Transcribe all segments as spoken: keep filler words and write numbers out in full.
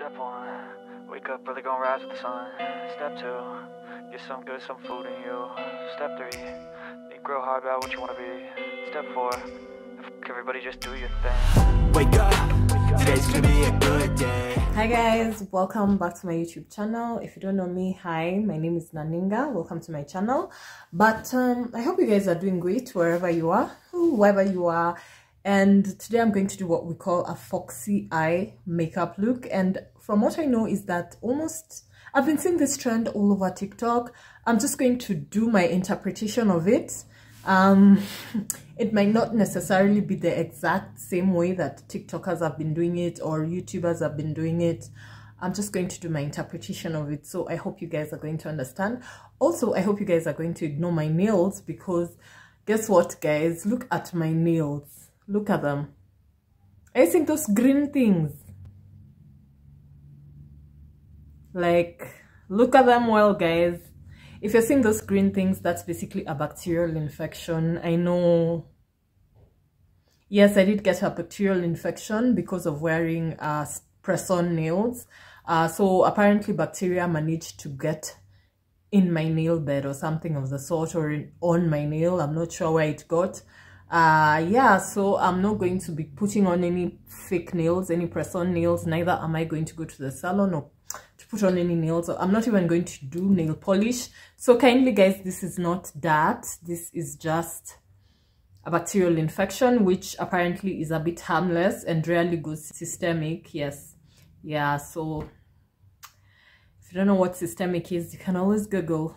Step one, wake up early, gonna rise with the sun. Step two, get some good, some food in you. Step three, think real hard about what you wanna be. Step four, everybody just do your thing. Wake up, today's gonna be a good day. Hi guys, welcome back to my YouTube channel. If you don't know me, hi, my name is Naninga. Welcome to my channel. But um, I hope you guys are doing great wherever you are, whoever you are. And today I'm going to do what we call a foxy eye makeup look. And from what I know is that almost, I've been seeing this trend all over TikTok. I'm just going to do my interpretation of it. Um, it might not necessarily be the exact same way that TikTokers have been doing it or YouTubers have been doing it. I'm just going to do my interpretation of it. So I hope you guys are going to understand. Also, I hope you guys are going to ignore my nails because guess what, guys? Look at my nails. Look at them. I think those green things. Like, look at them well, guys. If you're seeing those green things, that's basically a bacterial infection. I know. Yes, I did get a bacterial infection because of wearing uh, press-on nails. Uh, so apparently bacteria managed to get in my nail bed or something of the sort, or in, on my nail. I'm not sure where it got. Uh yeah, so I'm not going to be putting on any fake nails, any press-on nails. Neither am I going to go to the salon or to put on any nails. I'm not even going to do nail polish. So kindly guys, this is not that. This is just a bacterial infection, which apparently is a bit harmless and rarely goes systemic. Yes, yeah, so if you don't know what systemic is, you can always Google.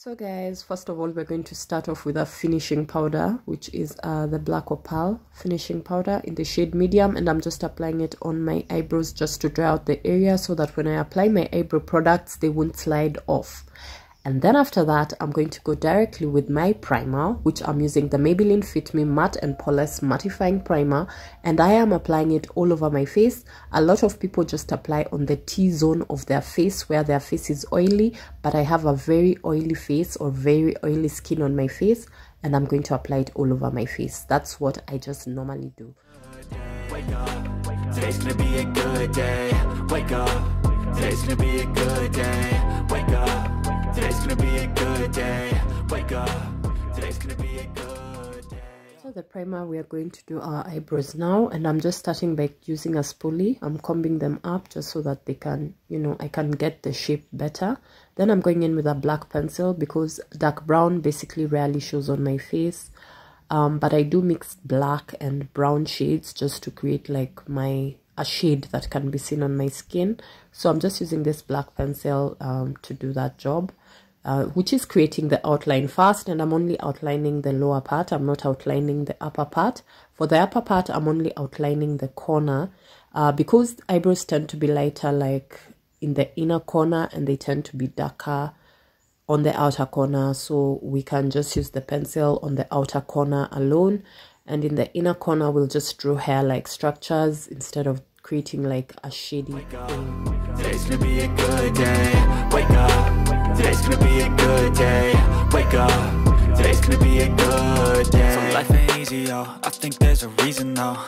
So guys, first of all, we're going to start off with a finishing powder, which is uh, the Black Opal finishing powder in the shade medium, and I'm just applying it on my eyebrows just to dry out the area so that when I apply my eyebrow products, they won't slide off. And then after that, I'm going to go directly with my primer, which I'm using the Maybelline Fit Me Matte and Poreless Mattifying Primer, and I am applying it all over my face. A lot of people just apply on the T-zone of their face where their face is oily, but I have a very oily face or very oily skin on my face, and I'm going to apply it all over my face. That's what I just normally do. Wake up, wake up. Today's gonna be a good day. Wake up, today's gonna be a good day. Wake up. Today's gonna be a good day. Wake up. Today's gonna be a good day. So the primer, we are going to do our eyebrows now, and I'm just starting by using a spoolie. I'm combing them up just so that they can, you know, I can get the shape better. Then I'm going in with a black pencil because dark brown basically rarely shows on my face. Um, but I do mix black and brown shades just to create like my a shade that can be seen on my skin. So I'm just using this black pencil um, to do that job, uh, which is creating the outline first, and I'm only outlining the lower part. I'm not outlining the upper part. For the upper part, I'm only outlining the corner uh, because eyebrows tend to be lighter like in the inner corner, and they tend to be darker on the outer corner. So we can just use the pencil on the outer corner alone, and in the inner corner we'll just draw hair-like structures instead of creating like a shady thing. Today's gonna be a good day. Wake up. Today's gonna be a good day. Wake up. Today's gonna be a good day. So life ain't easy, yo. I think there's a reason, though.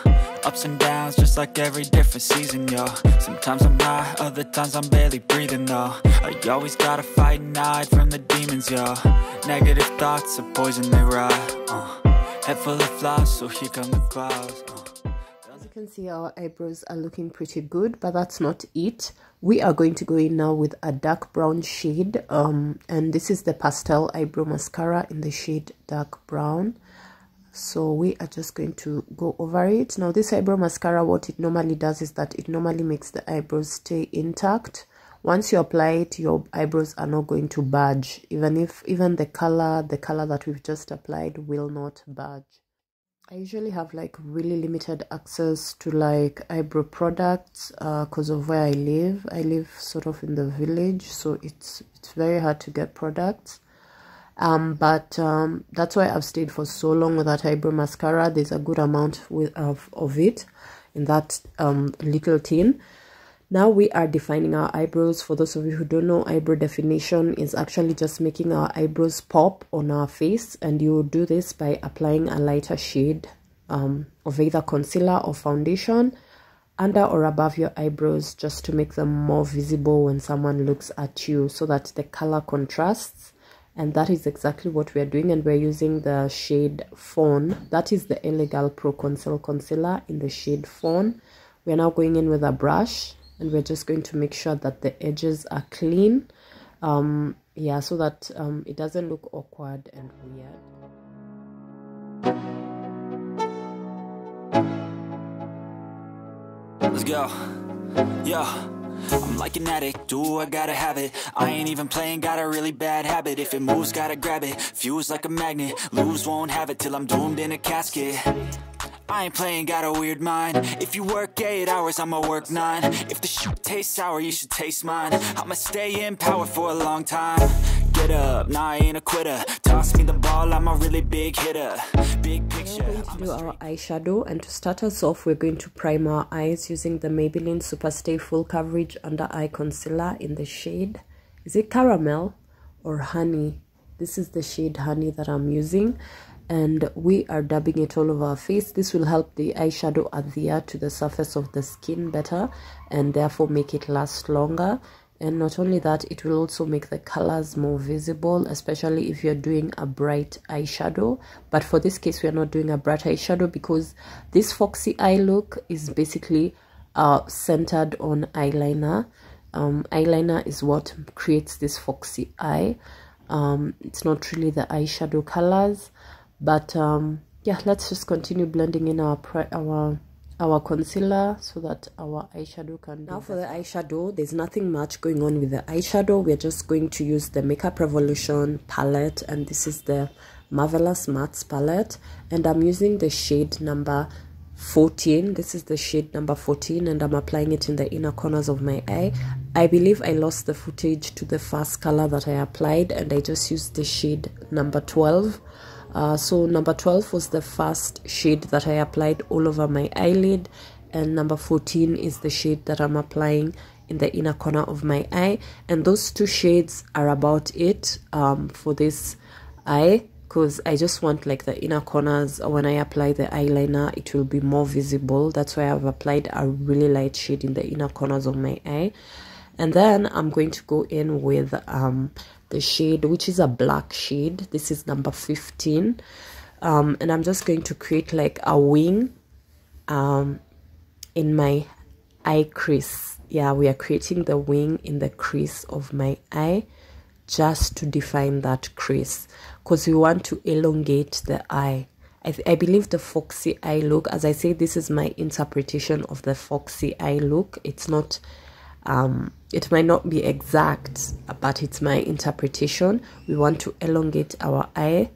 Ups and downs, just like every different season, yo. Sometimes I'm high, other times I'm barely breathing, though. I always gotta fight and hide from the demons, yo. Negative thoughts are poison, they rot. Uh. Head full of flies, so here come the clouds. As you can see, our eyebrows are looking pretty good, but that's not it. We are going to go in now with a dark brown shade, um, and this is the Pastel Eyebrow Mascara in the shade dark brown. So we are just going to go over it. Now this eyebrow mascara, what it normally does is that it normally makes the eyebrows stay intact. Once you apply it, your eyebrows are not going to budge. Even if even the color, the color that we've just applied will not budge. I usually have like really limited access to like eyebrow products uh, because of where I live. I live sort of in the village, so it's it's very hard to get products. Um, but um, that's why I've stayed for so long with that eyebrow mascara. There's a good amount with, of of it in that um, little tin. Now we are defining our eyebrows. For those of you who don't know, eyebrow definition is actually just making our eyebrows pop on our face, and you do this by applying a lighter shade um, of either concealer or foundation under or above your eyebrows, just to make them more visible when someone looks at you, so that the color contrasts. And that is exactly what we are doing, and we're using the shade Fawn. That is the Elegal Pro Conceal Concealer in the shade Fawn. We're now going in with a brush, and we're just going to make sure that the edges are clean. Um, yeah, so that um, it doesn't look awkward and weird. Let's go. Yeah. I'm like an addict, do I gotta have it. I ain't even playing, got a really bad habit. If it moves, gotta grab it, fuse like a magnet. Lose, won't have it till I'm doomed in a casket. I ain't playing, got a weird mind. If you work eight hours, I'ma work nine. If the shit tastes sour, you should taste mine. I'ma stay in power for a long time. Get up, nah, I ain't a quitter. Toss me the ball, I'm a really big hitter. Big picture. We're going to do our eyeshadow, and to start us off, we're going to prime our eyes using the Maybelline Superstay Full Coverage Under Eye Concealer in the shade, is it Caramel or Honey? This is the shade Honey that I'm using, and we are dabbing it all over our face. This will help the eyeshadow adhere to the surface of the skin better, and therefore make it last longer. And not only that, it will also make the colors more visible, especially if you're doing a bright eyeshadow. But for this case, we are not doing a bright eyeshadow, because this foxy eye look is basically uh, centered on eyeliner. Um, eyeliner is what creates this foxy eye. Um, it's not really the eyeshadow colors. But um, yeah, let's just continue blending in our our. our concealer so that our eyeshadow can now for the eyeshadow. There's nothing much going on with the eyeshadow. We're just going to use the Makeup Revolution palette, and this is the Marvelous Mattes palette, and I'm using the shade number fourteen. This is the shade number fourteen, and I'm applying it in the inner corners of my eye. I believe I lost the footage to the first color that I applied, and I just used the shade number twelve. Uh, so number twelve was the first shade that I applied all over my eyelid, and number fourteen is the shade that I'm applying in the inner corner of my eye. And those two shades are about it um, for this eye, because I just want like the inner corners. When I apply the eyeliner, it will be more visible. That's why I've applied a really light shade in the inner corners of my eye. And then I'm going to go in with um, the shade, which is a black shade. This is number fifteen. Um, and I'm just going to create like a wing um, in my eye crease. Yeah, we are creating the wing in the crease of my eye, just to define that crease, because we want to elongate the eye. I, I believe the foxy eye look, as I say, this is my interpretation of the foxy eye look. It's not... Um, it might not be exact, but it's my interpretation. We want to elongate our eye,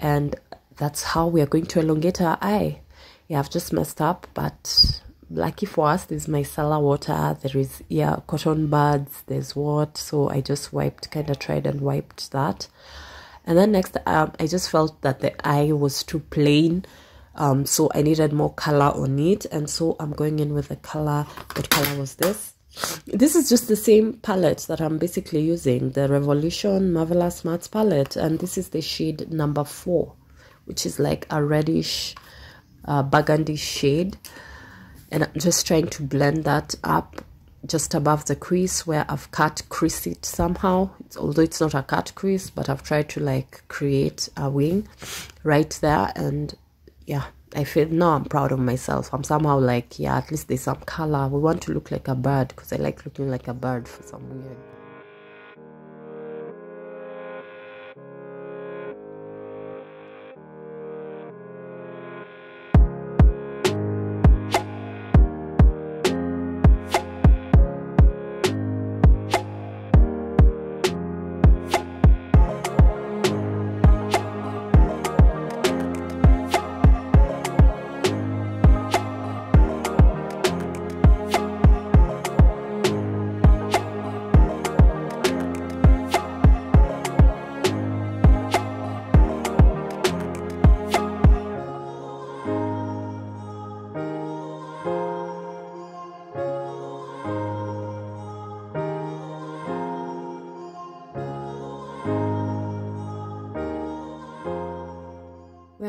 and that's how we are going to elongate our eye. Yeah, I've just messed up, but lucky for us, there's micellar water, there is, yeah, cotton buds, there's what, so I just wiped, kind of tried and wiped that. And then next, um, I just felt that the eye was too plain. Um, so I needed more color on it, and so I'm going in with the color. What color was this? This is just the same palette that I'm basically using, the Revolution Marvelous Mattes palette, and this is the shade number four, which is like a reddish uh, burgundy shade, and I'm just trying to blend that up just above the crease where I've cut crease it somehow. It's, although it's not a cut crease, but I've tried to like create a wing right there. And yeah, I feel now I'm proud of myself. I'm somehow like, yeah, at least there's some color. We want to look like a bird, because I like looking like a bird for some weird.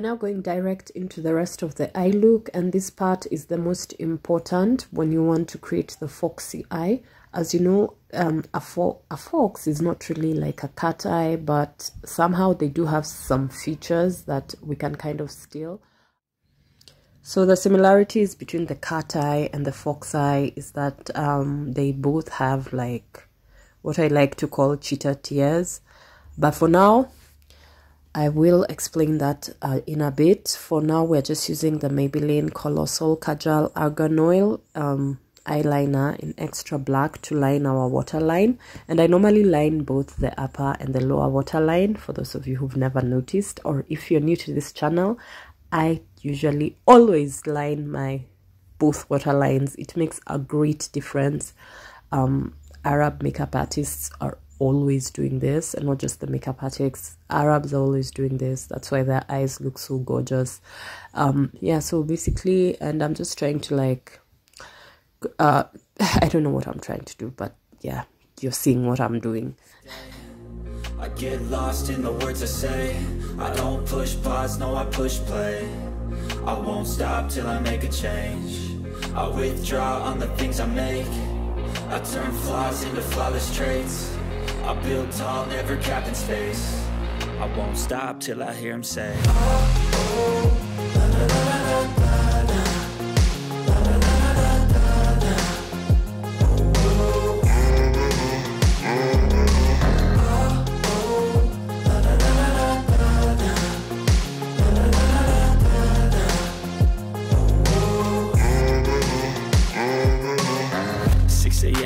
now going direct into the rest of the eye look, and this part is the most important when you want to create the foxy eye. As you know, um, a, fo a fox is not really like a cat eye, but somehow they do have some features that we can kind of steal. So the similarities between the cat eye and the fox eye is that um, they both have like what I like to call cheetah tears, but for now I will explain that uh, in a bit. For now, we're just using the Maybelline Colossal Kajal Argan Oil um, eyeliner in extra black to line our waterline. And I normally line both the upper and the lower waterline, for those of you who've never noticed, or if you're new to this channel, I usually always line my both waterlines. It makes a great difference. Um, Arab makeup artists are always doing this, and not just the makeup artists, Arabs are always doing this. That's why their eyes look so gorgeous. Um yeah, so basically, and I'm just trying to like uh I don't know what I'm trying to do, but yeah, you're seeing what I'm doing. I get lost in the words I say. I don't push pause, no, I push play. I won't stop till I make a change. I withdraw on the things I make. I turn flaws into flawless traits. I build tall, never capped in space. I won't stop till I hear him say, oh, oh, la, la, la, la, la.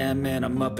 Man, I'm up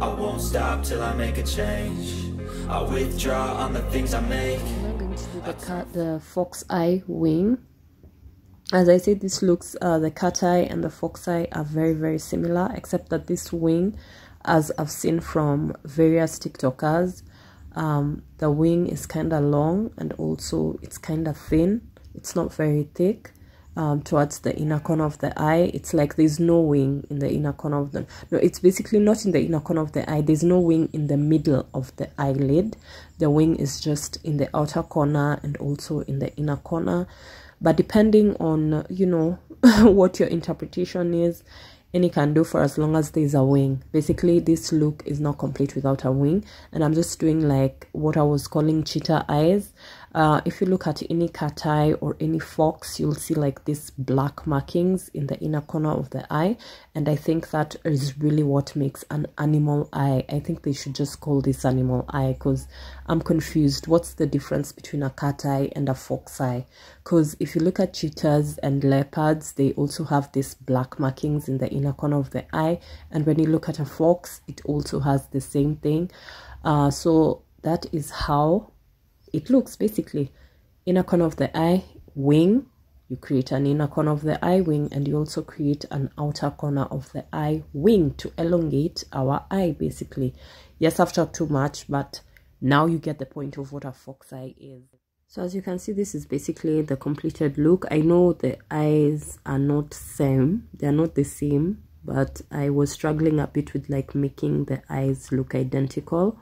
I won't stop till I make a change. I withdraw on the things I make. I'm going to do the, cat, the fox eye wing. As I said, this looks, uh, the cat eye and the fox eye are very, very similar, except that this wing, as I've seen from various TikTokers, um, the wing is kind of long and also it's kind of thin. It's not very thick. Um, towards the inner corner of the eye, it's like there's no wing in the inner corner of the no it's basically not in the inner corner of the eye. There's no wing in the middle of the eyelid. The wing is just in the outer corner and also in the inner corner, but depending on, you know, what your interpretation is, any can do for as long as there's a wing. Basically, this look is not complete without a wing, and I'm just doing like what I was calling cheetah eyes. Uh, if you look at any cat eye or any fox, you'll see like these black markings in the inner corner of the eye. And I think that is really what makes an animal eye. I think they should just call this animal eye, because I'm confused. What's the difference between a cat eye and a fox eye? Because if you look at cheetahs and leopards, they also have these black markings in the inner corner of the eye. And when you look at a fox, it also has the same thing. Uh, so that is how it looks. Basically, inner corner of the eye wing, you create an inner corner of the eye wing, and you also create an outer corner of the eye wing to elongate our eye, basically. Yes, I've talked too much, but now you get the point of what a fox eye is. So as you can see, this is basically the completed look. I know the eyes are not same, they're not the same, but I was struggling a bit with like making the eyes look identical.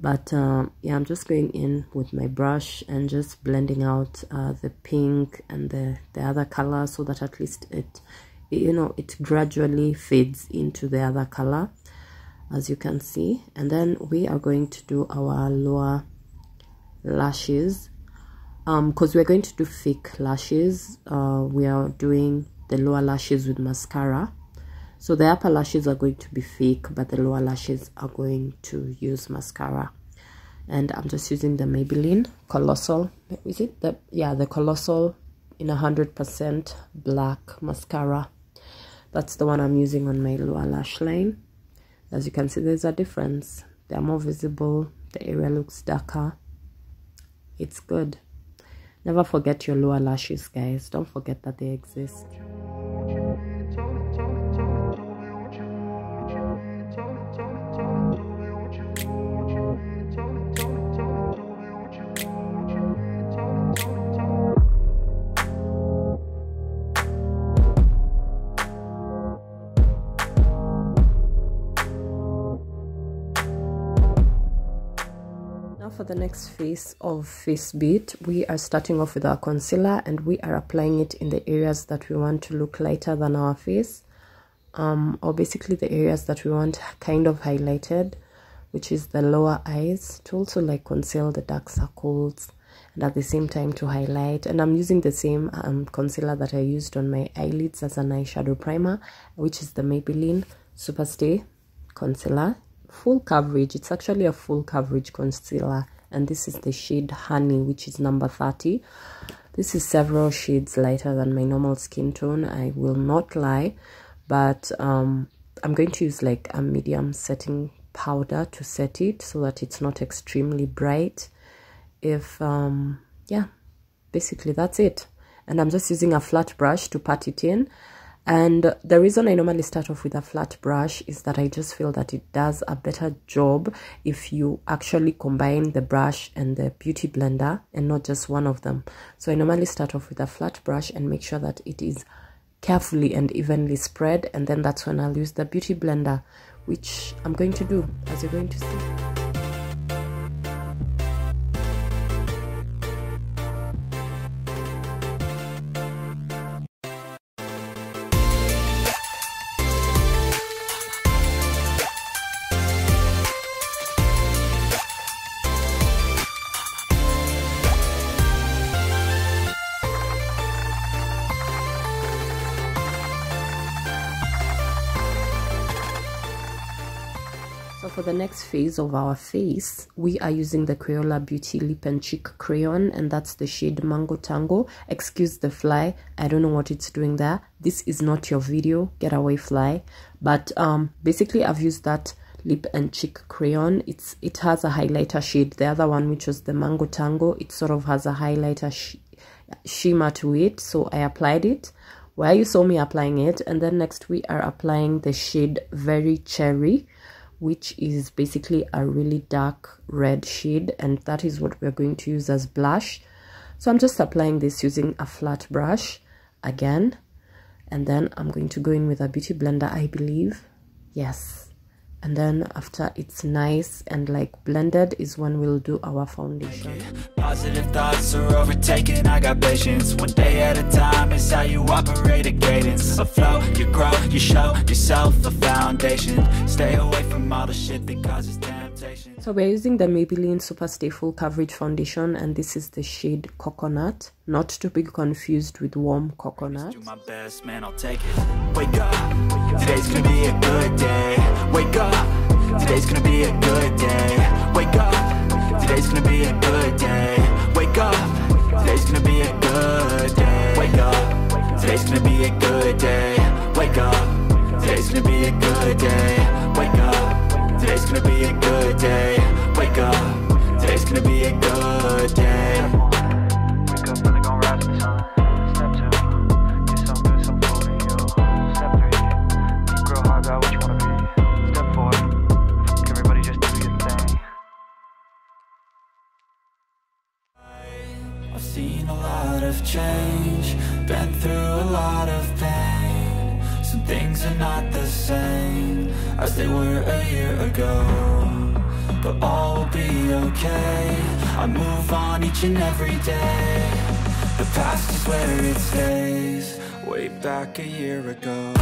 But um, yeah, I'm just going in with my brush and just blending out uh, the pink and the, the other color, so that at least it, you know, it gradually fades into the other color, as you can see. And then we are going to do our lower lashes, um, because we're going to do fake lashes. Uh, we are doing the lower lashes with mascara. So the upper lashes are going to be fake, but the lower lashes are going to use mascara. And I'm just using the Maybelline Colossal, is it the, yeah, the Colossal in one hundred percent black mascara. That's the one I'm using on my lower lash line. As you can see, there's a difference. They're more visible, the area looks darker. It's good. Never forget your lower lashes, guys. Don't forget that they exist. For the next phase of face beat, we are starting off with our concealer, and we are applying it in the areas that we want to look lighter than our face, um, or basically the areas that we want kind of highlighted, which is the lower eyes, to also like conceal the dark circles and at the same time to highlight. And I'm using the same um, concealer that I used on my eyelids as an eyeshadow primer, which is the Maybelline Superstay concealer. Full coverage. It's actually a full coverage concealer, and this is the shade Honey, which is number thirty. This is several shades lighter than my normal skin tone, I will not lie, but um I'm going to use like a medium setting powder to set it so that it's not extremely bright. If um yeah, basically that's it. And I'm just using a flat brush to pat it in. And the reason I normally start off with a flat brush is that I just feel that it does a better job if you actually combine the brush and the beauty blender and not just one of them. So I normally start off with a flat brush and make sure that it is carefully and evenly spread, and then that's when I'll use the beauty blender, which I'm going to do, as you're going to see. For the next phase of our face, we are using the Crayola Beauty Lip and Cheek Crayon, and that's the shade Mango Tango. Excuse the fly, I don't know what it's doing there. This is not your video, get away fly. But um, basically I've used that lip and cheek crayon. It's it has a highlighter shade. The other one, which was the Mango Tango, it sort of has a highlighter sh shimmer to it, so I applied it where you saw me applying it. And then next we are applying the shade Very Cherry, which is basically a really dark red shade, and that is what we're going to use as blush. So I'm just applying this using a flat brush again, and then I'm going to go in with a beauty blender, I believe. Yes. And then after it's nice and like blended is when we'll do our foundation. Positive thoughts are overtaken, I got patience. One day at a time is how you operate a cadence. A flow, you grow, you show yourself a foundation. Stay away from all the shit that causes temptation. So we're using the Maybelline Superstay Full Coverage Foundation, and this is the shade Coconut. Not to be confused with Warm Coconut. Do my best, man, I'll take it. Wake up, today's gonna be a good day. Wake up, today's gonna be a good day. Wake up, today's gonna be a good day. Wake up, today's gonna be a good day. Wake up, today's gonna be a good day. Wake up, today's gonna be a good day. Wake up, today's gonna be a good day. Wake up, today's gonna be a good day. Wake up, really gonna rise the sun. Seen a lot of change, been through a lot of pain. Some things are not the same as they were a year ago, but all will be okay. I move on each and every day. The past is where it stays, way back a year ago.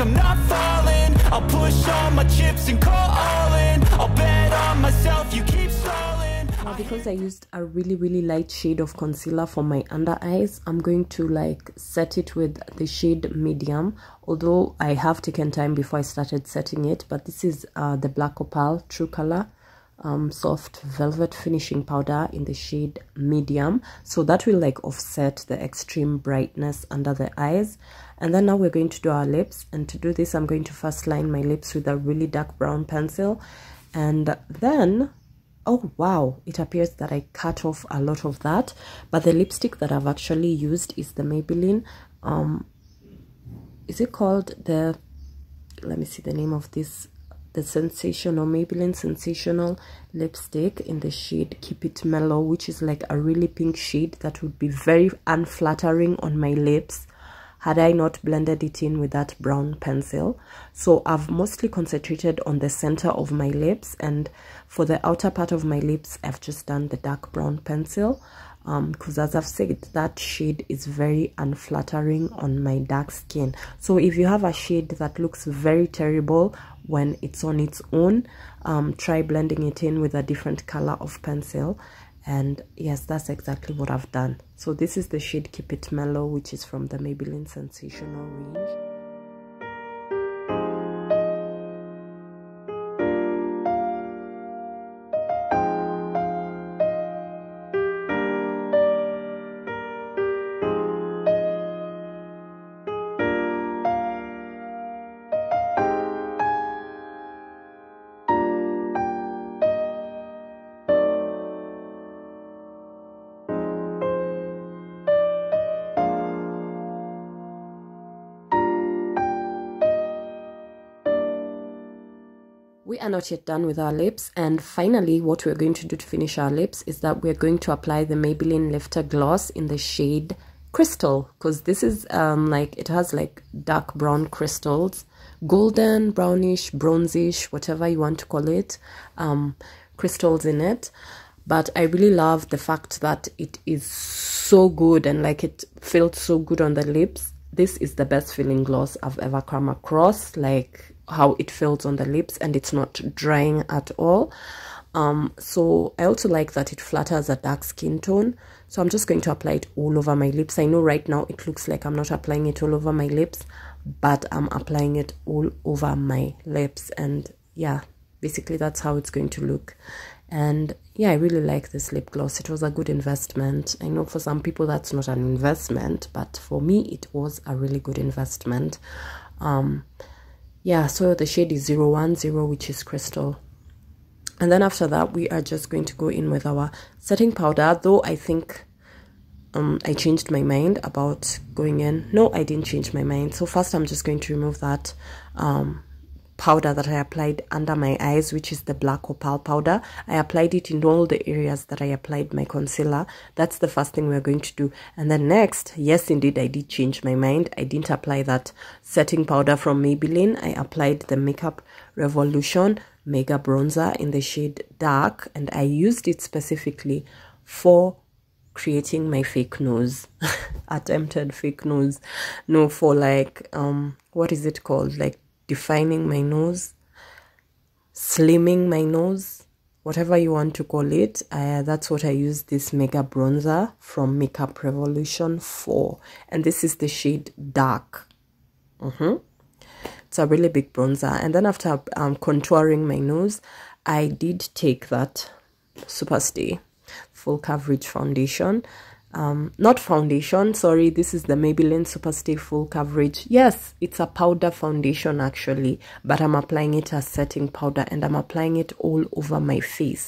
I'm not falling, I'll push all my chips and call all in. I'll bet on myself, you keep stalling. Now the because I used a really really light shade of concealer for my under eyes, I'm going to like set it with the shade medium, although I have taken time before I started setting it. But this is uh, the Black Opal True Color um, Soft Velvet Finishing Powder in the shade medium, so that will like offset the extreme brightness under the eyes. And then now we're going to do our lips, and to do this I'm going to first line my lips with a really dark brown pencil. And then, oh wow, it appears that I cut off a lot of that, but the lipstick that I've actually used is the Maybelline, um is it called the, let me see the name of this, the Sensational, Maybelline Sensational lipstick in the shade Keep It Mellow, which is like a really pink shade that would be very unflattering on my lips had I not blended it in with that brown pencil. So I've mostly concentrated on the center of my lips, and for the outer part of my lips I've just done the dark brown pencil, um because as I've said, that shade is very unflattering on my dark skin. So if you have a shade that looks very terrible when it's on its own, um try blending it in with a different color of pencil. And yes, that's exactly what I've done. So this is the shade Keep It Mellow, which is from the Maybelline Sensational range. We are not yet done with our lips, and finally what we're going to do to finish our lips is that we're going to apply the Maybelline Lifter Gloss in the shade Crystal, because this is um like, it has like dark brown crystals, golden, brownish, bronzish, whatever you want to call it, um crystals in it. But I really love the fact that it is so good, and like it felt so good on the lips. This is the best feeling gloss I've ever come across, like how it feels on the lips, and it's not drying at all. Um so I also like that it flatters a dark skin tone, so I'm just going to apply it all over my lips. I know right now it looks like I'm not applying it all over my lips, but I'm applying it all over my lips, and yeah, basically that's how it's going to look. And yeah, I really like this lip gloss. It was a good investment. I know for some people that's not an investment, but for me it was a really good investment. um Yeah, so the shade is zero one zero, which is Crystal. And then after that, we are just going to go in with our setting powder, though I think um, I changed my mind about going in. No, I didn't change my mind. So first, I'm just going to remove that um, powder that I applied under my eyes, which is the Black Opal powder. I applied it in all the areas that I applied my concealer. That's the first thing we're going to do. And then next, yes indeed, I did change my mind. I didn't apply that setting powder from Maybelline. I applied the Makeup Revolution Mega Bronzer in the shade Dark, and I used it specifically for creating my fake nose, attempted fake nose, no, for like um what is it called, like defining my nose, slimming my nose, whatever you want to call it. Uh, that's what I use this Mega Bronzer from Makeup Revolution for, and this is the shade Dark. Mm-hmm. It's a really big bronzer. And then after um, contouring my nose, I did take that Superstay Full Coverage Foundation. Um not foundation, sorry, this is the Maybelline Superstay Full Coverage. Yes, it's a powder foundation actually, but I'm applying it as setting powder, and I'm applying it all over my face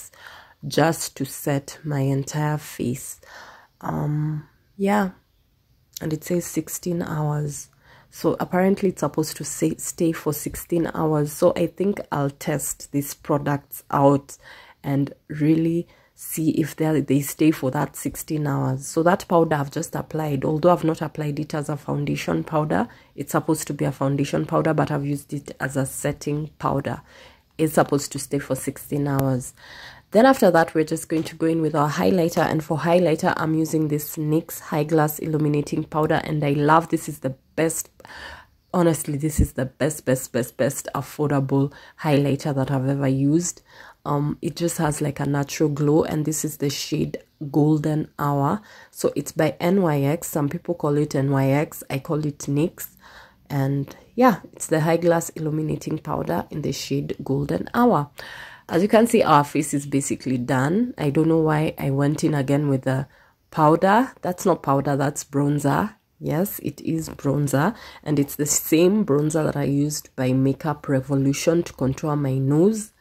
just to set my entire face. Um yeah, and it says sixteen hours, so apparently it's supposed to say stay for sixteen hours. So I think I'll test these products out and really see if they they stay for that sixteen hours. So that powder I've just applied, although I've not applied it as a foundation powder. It's supposed to be a foundation powder, but I've used it as a setting powder. It's supposed to stay for sixteen hours. Then after that, we're just going to go in with our highlighter, and for highlighter I'm using this NYX High Glass Illuminating Powder, and I love this. Is the best, honestly, this is the best best best best affordable highlighter that I've ever used. um it just has like a natural glow, and this is the shade Golden Hour. So it's by N Y X. Some people call it N Y X, I call it NYX. And yeah, it's the high glass illuminating powder in the shade Golden Hour. As you can see, our face is basically done. I don't know why I went in again with the powder. That's not powder, that's bronzer. Yes, it is bronzer, and it's the same bronzer that I used by Makeup Revolution to contour my nose.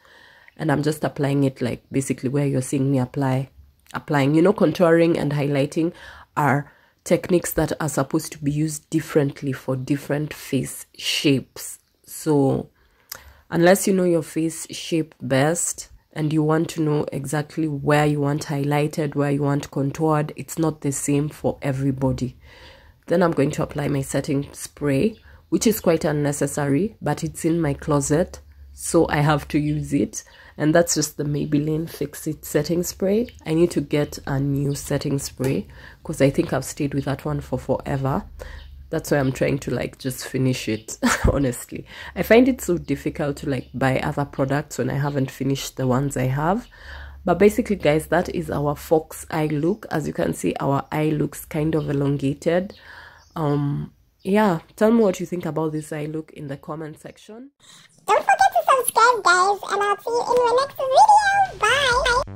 And I'm just applying it like basically where you're seeing me apply applying you know, contouring and highlighting are techniques that are supposed to be used differently for different face shapes. So unless you know your face shape best and you want to know exactly where you want highlighted, where you want contoured, it's not the same for everybody. Then I'm going to apply my setting spray, which is quite unnecessary, but it's in my closet, so I have to use it. And that's just the Maybelline Fix It setting spray. I need to get a new setting spray because I think I've stayed with that one for forever. That's why I'm trying to like just finish it. Honestly, I find it so difficult to like buy other products when I haven't finished the ones I have. But basically, guys, that is our fox eye look. As you can see, our eye looks kind of elongated. Um, yeah, tell me what you think about this eye look in the comment section. Don't forget to subscribe, guys, and I'll see you in my next video. Bye!